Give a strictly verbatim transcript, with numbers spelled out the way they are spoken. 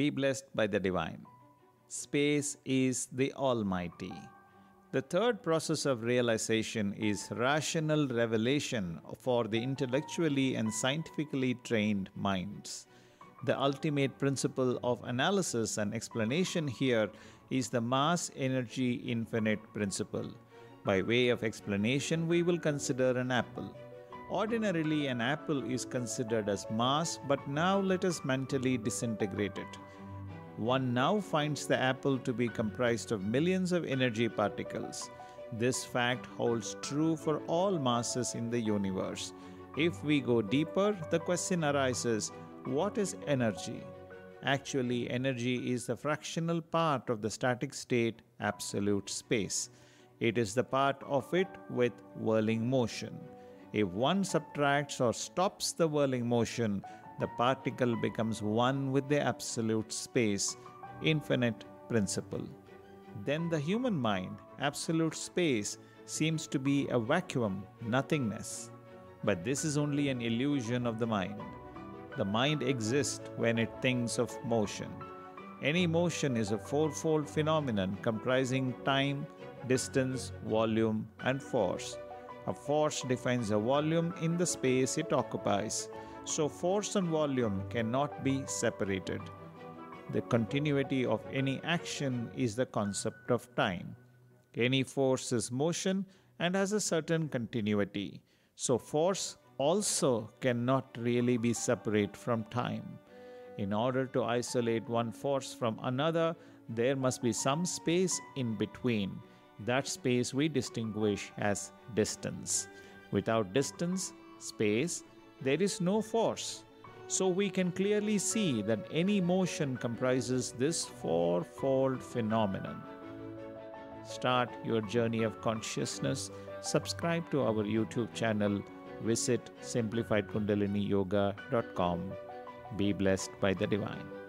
Be blessed by the divine. Space is the Almighty. The third process of realization is rational revelation for the intellectually and scientifically trained minds. The ultimate principle of analysis and explanation here is the mass-energy infinite principle. By way of explanation, we will consider an apple. Ordinarily, an apple is considered as mass, but now let us mentally disintegrate it. One now finds the apple to be comprised of millions of energy particles. This fact holds true for all masses in the universe. If we go deeper, the question arises, what is energy? Actually, energy is the fractional part of the static state, absolute space. It is the part of it with whirling motion. If one subtracts or stops the whirling motion, the particle becomes one with the absolute space, infinite principle. Then the human mind, absolute space, seems to be a vacuum, nothingness. But this is only an illusion of the mind. The mind exists when it thinks of motion. Any motion is a fourfold phenomenon comprising time, distance, volume, and force. A force defines a volume in the space it occupies. So force and volume cannot be separated. The continuity of any action is the concept of time. Any force is motion and has a certain continuity. So force also cannot really be separate from time. In order to isolate one force from another, there must be some space in between. That space we distinguish as distance. Without distance, space, there is no force. So we can clearly see that any motion comprises this fourfold phenomenon. Start your journey of consciousness. Subscribe to our YouTube channel. Visit Simplified Kundalini Yoga dot com. Be blessed by the divine.